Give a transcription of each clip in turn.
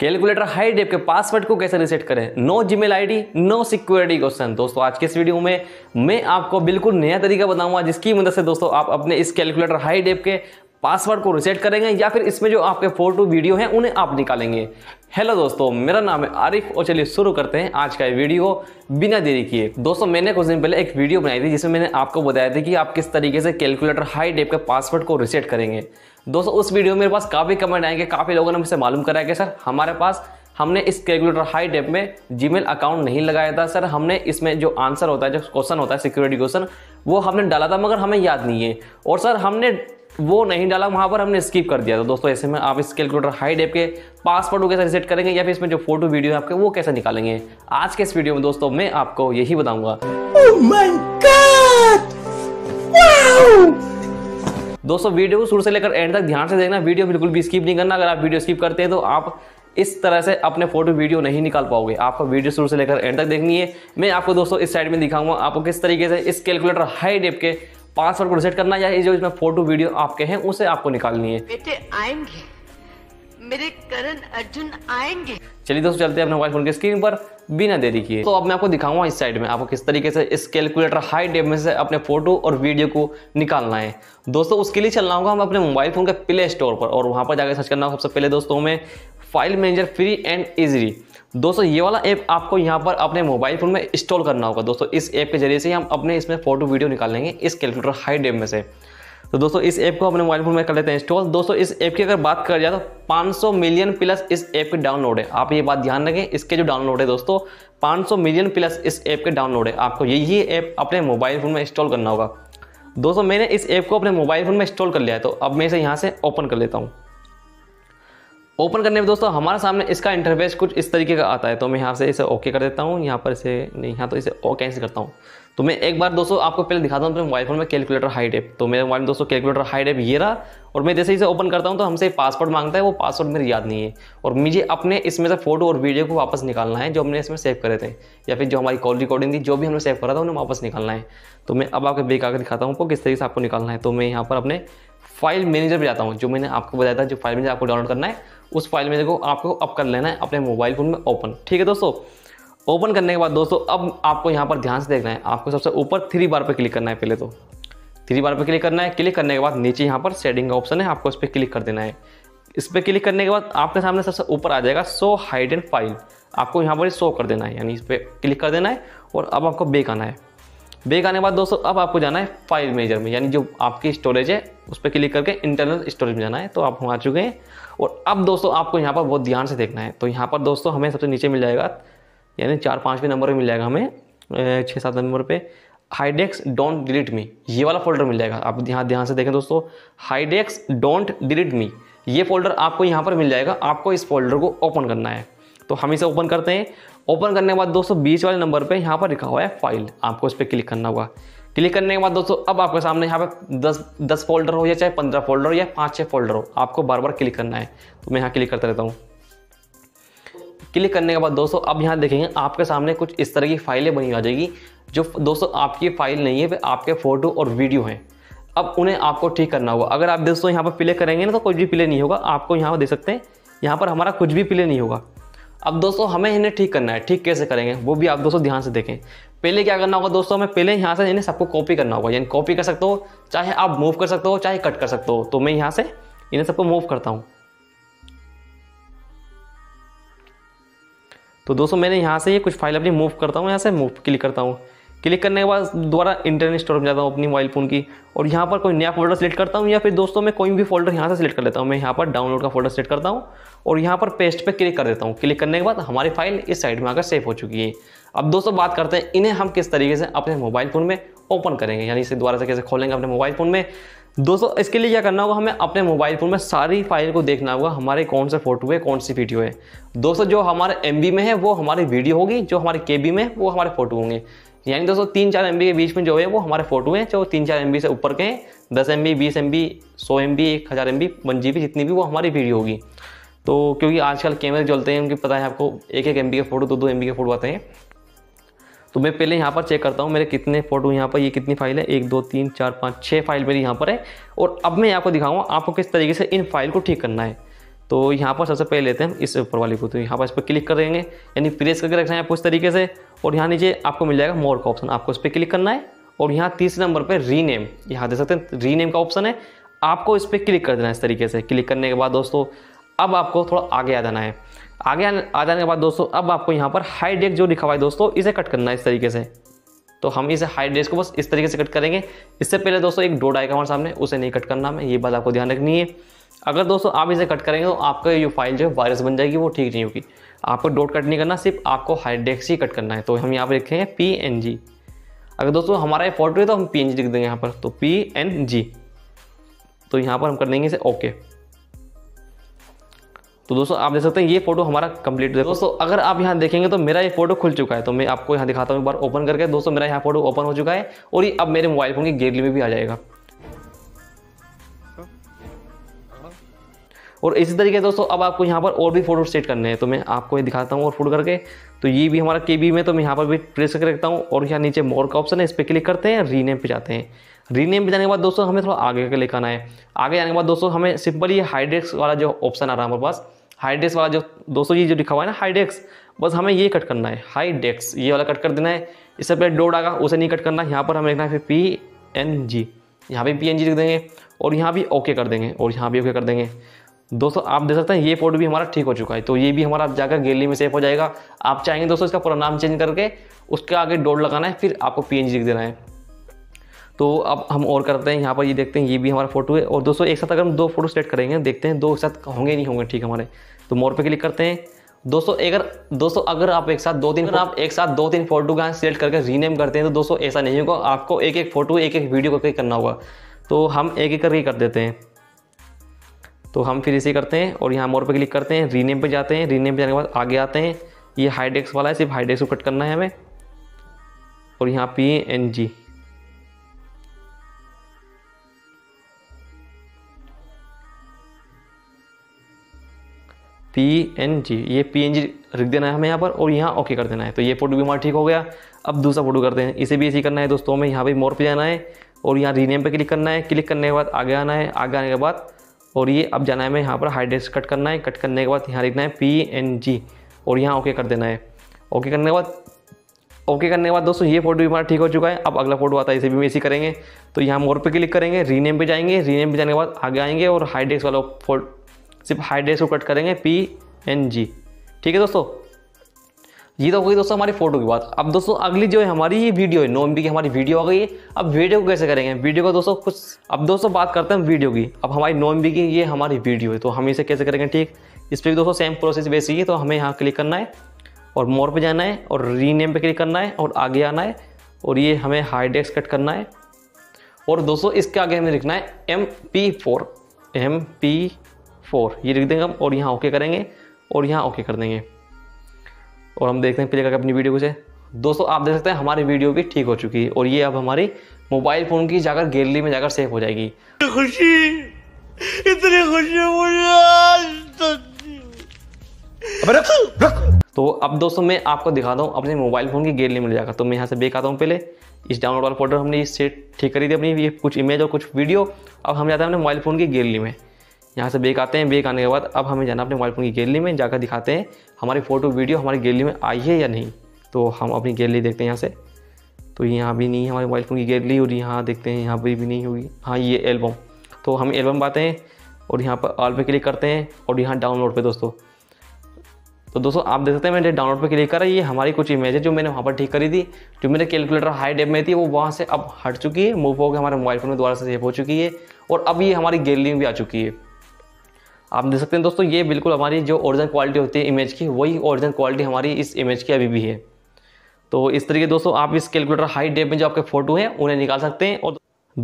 Calculator hide app के password को कैसे रिसेट करें, no Gmail ID, no security question. दोस्तों आज के इस वीडियो में मैं आपको बिल्कुल नया तरीका बताऊंगा जिसकी मदद से दोस्तों आप अपने इस कैलकुलेटर हाइड ऐप के पासवर्ड को रिसेट करेंगे या फिर इसमें जो आपके फोटो वीडियो हैं उन्हें आप निकालेंगे। हेलो दोस्तों, मेरा नाम है आरिफ और चलिए शुरू करते हैं आज का ये वीडियो बिना देरी किए। दोस्तों मैंने कुछ दिन पहले एक वीडियो बनाई थी जिसमें मैंने आपको बताया था कि आप किस तरीके से कैलकुलेटर हाइड ऐप के पासवर्ड को रिसेट करेंगे। दोस्तों उस वीडियो में मेरे पास काफ़ी कमेंट आएंगे, काफ़ी लोगों ने मुझसे मालूम कराया कि सर हमारे पास हमने इस कैलकुलेटर हाइड ऐप में जीमेल अकाउंट नहीं लगाया था, सर हमने इसमें जो आंसर होता है, जो क्वेश्चन होता है सिक्योरिटी क्वेश्चन, वो हमने डाला था मगर हमें याद नहीं है, और सर हमने वो नहीं डाला, वहाँ पर हमने स्किप कर दिया था। दोस्तों ऐसे में आप इस कैलकुलेटर हाइड ऐप के पासवर्ड को कैसे रिसेट करेंगे या फिर इसमें जो फोटो वीडियो है आपके वो कैसे निकालेंगे, आज के इस वीडियो में दोस्तों मैं आपको यही बताऊंगा। Oh my God! Wow! दोस्तों वीडियो को शुरू से लेकर एंड तक ध्यान से देखना, वीडियो बिल्कुल भी स्किप नहीं करना। अगर आप वीडियो स्किप करते हैं तो आप इस तरह से अपने फोटो वीडियो नहीं निकाल पाओगे। आपको वीडियो शुरू से लेकर एंड तक देखनी है। मैं आपको दोस्तों इस साइड में दिखाऊंगा आपको किस तरीके से इस कैलकुलेटर हाइड ऐप के पासवर्ड को रिसेट करना या जो इसमें फोटो वीडियो आपके हैं उसे आपको निकालनी है। बेटे आएंगे मेरे करण अर्जुन आएंगे। चलिए दोस्तों चलते हैं अपने मोबाइल फोन की स्क्रीन पर बिना देरी किए। तो अब मैं आपको दिखाऊंगा इस साइड में आपको किस तरीके से इस कैलकुलेटर हाइड ऐप में से अपने फोटो और वीडियो को निकालना है। दोस्तों उसके लिए चलना होगा हम अपने मोबाइल फोन के प्ले स्टोर पर और वहां पर जाकर सर्च करना होगा सबसे पहले दोस्तों हमें file manager free and easy. दोस्तों ये वाला ऐप आपको यहाँ पर अपने मोबाइल फोन में इंस्टॉल करना होगा। दोस्तों इस ऐप के जरिए से हम अपने इसमें फोटो वीडियो निकालेंगे इस कैलकुलेटर हाइड ऐप में से। तो दोस्तों इस ऐप को अपने मोबाइल फोन में कर लेते हैं इंस्टॉल। दोस्तों इस ऐप की अगर बात कर जाए तो 500 मिलियन प्लस इस ऐप के डाउनलोड है। आप ये बात ध्यान रखें, इसके जो डाउनलोड है दोस्तों 500 मिलियन प्लस इस ऐप के डाउनलोड है। आपको यही ऐप अपने मोबाइल फोन में इंस्टॉल करना होगा। दोस्तों मैंने इस ऐप को अपने मोबाइल फोन में इंस्टॉल कर लिया है, तो अब मैं इसे यहाँ से ओपन कर लेता हूँ। ओपन करने में दोस्तों हमारे सामने इसका इंटरफेस कुछ इस तरीके का आता है, तो मैं यहाँ से इसे ओके कर देता हूँ, यहाँ पर इसे नहीं, यहाँ तो इसे कैंसिल करता हूँ। तो मैं एक बार दोस्तों आपको पहले दिखाता हूँ अपने मोबाइल फोन में कैलकुलेटर हाइड ऐप। तो मेरे मोबाइल में दोस्तों कैलकुलेटर हाइड ऐप ये रहा, और मैं जैसे इसे ओपन करता हूँ तो हमसे पासवर्ड मांगता है, वो पासवर्ड मेरे याद नहीं है और मुझे अपने इसमें से फोटो और वीडियो को वापस निकालना है जो हमने इसमें सेव करे थे या फिर जो हमारी कॉल रिकॉर्डिंग थी, जो भी हमने सेव करा था उन्हें वापस निकालना है। तो मैं अब आपको बेक आकर दिखाता हूँ आपको किस तरीके से आपको निकालना है। तो मैं यहाँ पर अपने फाइल मैनेजर पर जाता हूँ, जो मैंने आपको बताया था जो फाइल मैनेजर आपको डाउनलोड करना है उस फाइल मैनेजर को आपको अब कर लेना है अपने मोबाइल फोन में ओपन। ठीक है दोस्तों, ओपन करने के बाद दोस्तों अब आपको यहाँ पर ध्यान से देखना है, आपको सबसे ऊपर 3 बार पर क्लिक करना है। पहले तो 3 बार पर क्लिक करना है। क्लिक करने के बाद नीचे यहाँ पर सेटिंग का ऑप्शन है, आपको इस पर क्लिक कर देना है। इस पर क्लिक करने के बाद आपके सामने सबसे ऊपर आ जाएगा शो हाइड एंड फाइल, आपको यहाँ पर शो कर देना है, यानी इस पर क्लिक कर देना है। और अब आपको बैक आना है। बैक आने के बाद दोस्तों अब आपको जाना है फाइल मैनेजर में, यानी जो आपकी स्टोरेज है उस पर क्लिक करके इंटरनल स्टोरेज में जाना है। तो आप वहाँ आ चुके हैं और अब दोस्तों आपको यहाँ पर बहुत ध्यान से देखना है। तो यहाँ पर दोस्तों हमें सबसे नीचे मिल जाएगा, यानी 4-5वें नंबर पे मिल जाएगा हमें, 6-7 नंबर पे हाइडेक्स डोंट डिलीट मी, ये वाला फोल्डर मिल जाएगा। आप यहाँ ध्यान से देखें दोस्तों, हाइडेक्स डोंट डिलीट मी ये फोल्डर आपको यहाँ पर मिल जाएगा। आपको इस फोल्डर को ओपन करना है, तो हम इसे ओपन करते हैं। ओपन करने के बाद दोस्तों 20 वाले नंबर पे यहाँ पर लिखा हुआ है फाइल, आपको इस पर क्लिक करना होगा। क्लिक करने के बाद दोस्तों अब आपके सामने यहाँ पे 10 फोल्डर हो या चाहे 15 फोल्डर हो या 5-6 फोल्डर हो, आपको बार बार क्लिक करना है। तो मैं यहाँ क्लिक करता रहता हूँ। क्लिक करने के बाद दोस्तों अब यहाँ देखेंगे आपके सामने कुछ इस तरह की फाइलें बनी आ जाएगी, जो दोस्तों आपकी फाइल नहीं है, वे आपके फोटो और वीडियो हैं। अब उन्हें आपको ठीक करना होगा। अगर आप दोस्तों यहाँ पर प्ले करेंगे ना तो कुछ भी प्ले नहीं होगा, आपको यहाँ पर देख सकते हैं, यहाँ पर हमारा कुछ भी प्ले नहीं होगा। अब दोस्तों हमें इन्हें ठीक करना है, ठीक कैसे करेंगे वो भी आप दोस्तों ध्यान से देखें। पहले क्या करना होगा दोस्तों, हमें पहले यहाँ से इन्हें सबको कॉपी करना होगा, यानी कॉपी कर सकते हो, चाहे आप मूव कर सकते हो, चाहे कट कर सकते हो। तो मैं यहाँ से इन्हें सबको मूव करता हूँ। तो दोस्तों मैंने यहाँ से ये कुछ फाइल अपनी मूव करता हूँ, यहाँ से मूव क्लिक करता हूँ। क्लिक करने के बाद दोबारा इंटरनल स्टोरेज में जाता हूँ अपनी मोबाइल फ़ोन की, और यहाँ पर कोई नया फोल्डर सेलेक्ट करता हूँ या फिर दोस्तों मैं कोई भी फोल्डर यहाँ से सेलेक्ट कर लेता हूँ। मैं यहाँ पर डाउनलोड का फोल्डर सेलेक्ट करता हूँ और यहाँ पर पेस्ट पे क्लिक कर देता हूँ। क्लिक करने के बाद हमारी फाइल इस साइड में आकर सेव हो चुकी है। अब दोस्तों बात करते हैं इन्हें हम किस तरीके से अपने मोबाइल फ़ोन में ओपन करेंगे, यानी इसे दोबारा से कैसे खोलेंगे अपने मोबाइल फ़ोन में। दोस्तों इसके लिए क्या करना होगा, हमें अपने मोबाइल फ़ोन में सारी फाइल को देखना होगा, हमारे कौन से फोटो है, कौन सी वीडियो है। दोस्तों जो हमारे MB में है वो हमारी वीडियो होगी, जो हमारे KB में वो हमारे फोटो होंगे। यानी दोस्तों 3-4 MB के बीच में जो है वो हमारे फोटो हैं, जो 3-4 MB से ऊपर के हैं, 10 MB, 20 MB, 100 MB, 1000 MB, 1 GB जितनी भी वो हमारी वीडियो होगी। तो क्योंकि आजकल कैमरे चलते हैं, उनकी पता है आपको 1-1 MB के फोटो, 2-2 MB के फोटो आते हैं। तो मैं पहले यहाँ पर चेक करता हूँ मेरे कितने फोटो यहाँ पर, ये कितनी फाइल है, 1, 2, 3, 4, 5, 6 फाइल मेरी यहाँ पर है। और अब मैं आपको दिखाऊंगा आपको किस तरीके से इन फाइल को ठीक करना है। तो यहाँ पर सबसे पहले लेते हैं हम इस ऊपर वाले को, तो यहाँ पर इस पर क्लिक करेंगे यानी प्रेस करके रखना है आपको इस तरीके से। और यहाँ नीचे आपको मिल जाएगा मोर का ऑप्शन, आपको इस पर क्लिक करना है। और यहाँ तीसरे नंबर पर रीनेम, यहाँ देख सकते हैं रीनेम का ऑप्शन है, आपको इस पर क्लिक कर देना है इस तरीके से। क्लिक करने के बाद दोस्तों अब आपको थोड़ा आगे आ जाना है। आगे आ जाने के बाद दोस्तों अब आपको यहाँ पर हाइड डेस्क जो लिखा हुआ है दोस्तों इसे कट करना है इस तरीके से। तो हम इसे हाइड डेस्क को बस इस तरीके से कट करेंगे। इससे पहले दोस्तों एक डॉट आएगा हमारे सामने, उसे नहीं कट करना हमें, ये बात आपको ध्यान रखनी है। अगर दोस्तों आप इसे कट करेंगे तो आपका ये फाइल जो है वायरस बन जाएगी, वो ठीक नहीं होगी। आपको डॉट कट नहीं करना, सिर्फ आपको हाइड डेस्क ही कट करना है। तो हम यहाँ पर लिखेंगे PNG। अगर दोस्तों हमारा ये फोटो है तो हम PNG लिख देंगे यहाँ पर, तो PNG। तो यहाँ पर हम कर देंगे इसे ओके। तो दोस्तों आप देख सकते हैं ये फोटो हमारा कंप्लीट है। दोस्तों अगर आप यहाँ देखेंगे तो मेरा ये फोटो खुल चुका है। तो मैं आपको यहाँ दिखाता हूँ एक बार ओपन करके। दोस्तों मेरा यहाँ फोटो ओपन हो चुका है और ये अब मेरे मोबाइल फोन की गैलरी में भी आ जाएगा। और इसी तरीके से दोस्तों अब आपको यहाँ पर और भी फोटो सेट करने हैं। तो मैं आपको ये दिखाता हूँ और फोटो करके। तो ये भी हमारा KB में, तो मैं यहाँ पर भी प्रेस करके रखता हूँ। और यहाँ नीचे मोर का ऑप्शन है, इस पर क्लिक करते हैं, रीनेम पे जाते हैं। रीनेम पे जाने के बाद दोस्तों हमें थोड़ा आगे का लेकर आना है। आगे जाने के बाद दोस्तों हमें सिंपल ये हाइड डेस्क वाला जो ऑप्शन आ रहा है हमारे पास, हाइड डेस्क वाला जो दोस्तों ये जो लिखा हुआ है ना हाइड डेस्क, बस हमें ये कट करना है। हाइड डेस्क ये वाला कट कर देना है। इससे पहले डॉट आगा उसे नहीं कट करना। यहाँ पर हमें लिखना है फिर PNG, यहाँ भी PNG लिख देंगे और यहाँ भी ओके कर देंगे और यहाँ भी ओके कर देंगे। दोस्तों आप देख सकते हैं ये फोटो भी हमारा ठीक हो चुका है। तो ये भी हमारा जाकर गैलरी में सेव हो जाएगा। आप चाहेंगे दोस्तों इसका पूरा नाम चेंज करके उसके आगे डॉट लगाना है, फिर आपको PNG लिख देना है। तो अब हम और करते हैं यहाँ पर, ये देखते हैं ये भी हमारा फोटो है। और दोस्तों एक साथ अगर हम दो फोटो सेलेक्ट करेंगे, देखते हैं दो एक साथ होंगे नहीं होंगे ठीक हमारे। तो मोर पे क्लिक करते हैं। दोस्तों अगर आप एक साथ दो तीन फोटो का सेलेक्ट करके रीनेम करते हैं तो दोस्तों ऐसा नहीं होगा, आपको एक एक फोटो एक एक वीडियो करके करना होगा। तो हम एक एक करके कर देते हैं। तो हम फिर इसे करते हैं और यहाँ मोर पे क्लिक करते हैं, रीनेम पे जाते हैं। रीनेम पे जाने के बाद आगे आते हैं, ये हाइड डेस्क वाला है, सिर्फ हाइड डेस्क को कट करना है हमें। और यहाँ PNG, ये PNG रख देना है हमें यहाँ पर और यहाँ ओके कर देना है। तो ये फोटो भी हमारा ठीक हो गया। अब दूसरा फोटो करते हैं, इसे भी ऐसे करना है दोस्तों। हमें यहाँ पे मोर पे जाना है और यहाँ रीनेम पे क्लिक करना है। क्लिक करने के बाद आगे आना है, आगे आने के बाद और ये अब जाना है हमें यहाँ पर हाइड डेस्क कट करना है। कट करने के बाद यहाँ लिखना है PNG और यहाँ ओके कर देना है। ओके करने के बाद दोस्तों ये फोटो भी हमारा ठीक हो चुका है। अब अगला फोटो आता है, इसे भी ऐसे करेंगे। तो यहाँ मोर पे क्लिक करेंगे, रीनेम पे जाएंगे। रीनेम पे जाने के बाद आगे आएंगे और हाइड डेस्क वाला फोटो सिर्फ हाइड डेस्क को कट करेंगे PNG। ठीक है दोस्तों, ये तो हो गई दोस्तों हमारी फोटो की बात। अब दोस्तों अगली जो है हमारी ये वीडियो है, 9 MB की हमारी वीडियो आ गई है। अब वीडियो को कैसे करेंगे, वीडियो को दोस्तों कुछ अब दोस्तों बात करते हैं वीडियो की। अब हमारी 9 MB की ये हमारी वीडियो है, तो हम इसे कैसे करेंगे ठीक, इस पर भी दोस्तों सेम प्रोसेस वैसी है। तो हमें यहाँ क्लिक करना है और मोर पर जाना है और रीनेम पर क्लिक करना है और आगे आना है और ये हमें हाइड डेस्क कट करना है। और दोस्तों इसके आगे हमें लिखना है MP4, ये लिख देंगे हम और यहाँ ओके करेंगे और यहाँ ओके कर देंगे। और हम देखते हैं प्ले करके अपनी वीडियो को से। दोस्तों आप देख सकते हैं हमारी वीडियो भी ठीक हो चुकी है और ये अब हमारी मोबाइल फ़ोन की जाकर गैलरी में जाकर सेव हो जाएगी। इतनी खुशी। तो अब दोस्तों मैं आपको दिखाता हूँ अपने मोबाइल फ़ोन की गैलरी में जाकर। तो मैं यहाँ से बैक आता हूँ, पहले इस डाउनलोड वाला फोल्डर हमने इससे ठीक करी थी अपनी, ये कुछ इमेज और कुछ वीडियो। अब हम जाते हैं अपने मोबाइल फ़ोन की गैलरी में, यहाँ से बैक आते हैं। बैक आने के बाद अब हमें जाना अपने मोबाइल फ़ोन की गैलरी में, जाकर दिखाते हैं हमारी फ़ोटो वीडियो हमारी गैलरी में आई है या नहीं। तो हम अपनी गैलरी देखते हैं यहाँ से। तो यहाँ भी नहीं है हमारे मोबाइल फ़ोन की गैलरी और यहाँ देखते हैं यहाँ पर भी नहीं होगी। हाँ, ये एल्बम, तो हम एल्बम पाते हैं और यहाँ पर ऑल पे क्लिक करते हैं और यहाँ डाउनलोड पर दोस्तों। तो दोस्तों आप देख सकते हैं मैंने डाउनलोड पर क्लिक करा, ये हमारी कुछ इमेज है जो मैंने वहाँ पर ठीक करी थी, जो मेरे कैलकुलेटर हाइड ऐप में थी, वो वहाँ से अब हट चुकी है, मूव होकर हमारे मोबाइल फ़ोन में दोबारा से सेव हो चुकी है और अब ये हमारी गैलरी में भी आ चुकी है। आप देख सकते हैं दोस्तों ये बिल्कुल हमारी जो ओरिजिनल क्वालिटी होती है इमेज की, वही ओरिजिनल क्वालिटी हमारी इस इमेज की अभी भी है। तो इस तरीके दोस्तों आप इस कैलकुलेटर हाई डेफ में जो आपके फोटो हैं उन्हें निकाल सकते हैं। और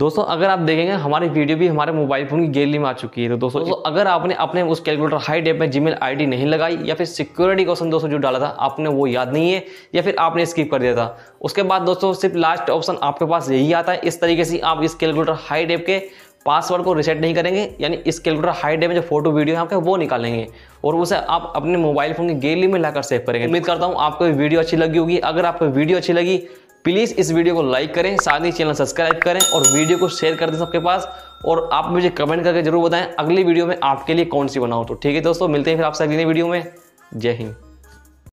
दोस्तों अगर आप देखेंगे हमारी वीडियो भी हमारे मोबाइल फ़ोन की गैलरी में आ चुकी है। तो दोस्तों अगर आपने अपने उस कैलकुलेटर हाई डेफ में Gmail ID नहीं लगाई या फिर सिक्योरिटी क्वेश्चन दोस्तों जो डाला था आपने वो याद नहीं है या फिर आपने स्किप कर दिया था, उसके बाद दोस्तों सिर्फ लास्ट ऑप्शन आपके पास यही आता है। इस तरीके से आप इस कैलकुलेटर हाई डेफ के पासवर्ड को रिसेट नहीं करेंगे, यानी इस कैलकुलेटर हाइड डेस्क में जो फोटो वीडियो है आपके वो निकालेंगे और उसे आप अपने मोबाइल फ़ोन की गैलरी में लाकर सेव करेंगे। उम्मीद करता हूँ आपको ये वीडियो अच्छी लगी होगी। अगर आपको वीडियो अच्छी लगी प्लीज़ इस वीडियो को लाइक करें, साथ ही चैनल सब्सक्राइब करें और वीडियो को शेयर कर दें सबके पास। और आप मुझे कमेंट करके जरूर बताएं अगली वीडियो में आपके लिए कौन सी बनाऊं। तो ठीक है दोस्तों, मिलते हैं फिर आपसे अगली वीडियो में। जय हिंद।